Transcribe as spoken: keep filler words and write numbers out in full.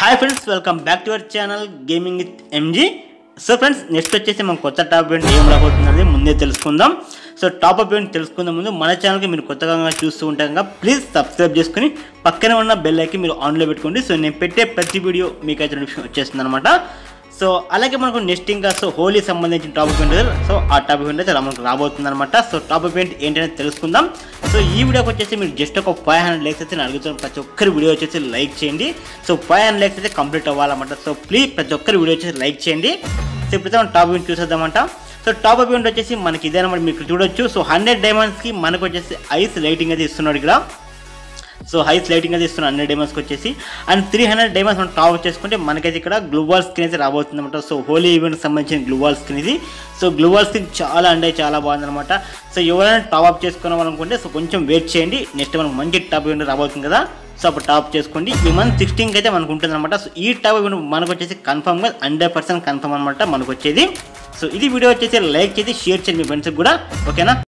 Hi friends, welcome back to our channel gaming with MG. So friends, next వచ్చేసి మనం కొత్త top ఏంటి ఏం రాబోతున్నది ముందే తెలుసుకుందాం. సో టాప్ అప్ ఏంటి తెలుసుకుందాం ముందు మన ఛానల్కి మీరు కొత్తగా చూస్తూ ఉంటాం కదా, ప్లీజ్ సబ్స్క్రైబ్ చేసుకుని పక్కనే ఉన్న బెల్ ఐకి మీరు ఆన్లో పెట్టుకోండి. సో నేను పెట్టే ప్రతి వీడియో మీకు అయితే వచ్చేస్తుంది అనమాట. సో అలాగే మనకు నెక్స్ట్ ఇంకా సో హోలీ సంబంధించిన టాపిక్ ఏంటి, సో ఆ టాపిక్ ఏంటంటే మనకు రాబోతుంది అనమాట. సో టాపిక్ ఏంటి ఏంటనేది తెలుసుకుందాం. సో ఈ వీడియోకి వచ్చేసి మీరు జస్ట్ ఒక ఫైవ్ హండ్రెడ్ లైక్స్ అయితే అడుగుతాం. ప్రతి ఒక్కరి వీడియో వచ్చేసి లైక్ చేయండి. సో ఫైవ్ హండ్రెడ్ లైక్స్ అయితే కంప్లీట్ అవ్వాలన్నమాట. సో ప్లీజ్ ప్రతి ఒక్కరి వీడియో వచ్చేసి లైక్ చేయండి. సో ఇప్పుడైతే మనం టాపిక్ చూసేద్దామంట. సో టాప్ అప్ ఏంటి వచ్చేసి మనకి ఇదేనమాట, మీకు చూడొచ్చు. సో హండ్రెడ్ డైమండ్స్కి మనకు వచ్చేసి ఐస్ లైటింగ్ అయితే ఇస్తున్నాడు ఇక్కడ. సో హైస్ లైటింగ్ అయితే ఇస్తున్నాం హండ్రెడ్ డైమండ్స్కి వచ్చేసి, అండ్ త్రీ హండ్రెడ్ డైమండ్స్ మనం టాప్ చేసుకుంటే మనకైతే ఇక్కడ గ్లోబల్ స్కిన్ అయితే రాబోతుంది అనమాట. సో హోలీ ఈవెంట్కి సంబంధించిన గ్లోబల్ స్కిన్ ఇది. సో గ్లోబల్ స్కిన్ చాలా అంటే చాలా బాగుందనమాట. సో ఎవరైనా టాప్ అప్ చేసుకోవాలనుకుంటే సో కొంచెం వెయిట్ చేయండి, నెక్స్ట్ మనకు మంచి టాప్ ఈవెంట్ రాబోతుంది కదా. సో అప్పుడు టాప్ చేసుకోండి. ఈ మంత్ సిక్స్టీన్కి అయితే మనకు ఉంటుంది అనమాట. సో ఈ టాప్ ఈవెంట్ మనకు వచ్చేసి కన్ఫర్మ్గా హండ్రెడ్ పర్సెంట్ కన్ఫర్మ్ అనమాట మనకు వచ్చేది. సో ఇది వీడియో వచ్చేసి లైక్ చేసి షేర్ చేయండి మీ ఫ్రెండ్స్కి కూడా, ఓకేనా.